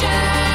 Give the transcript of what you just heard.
Shine.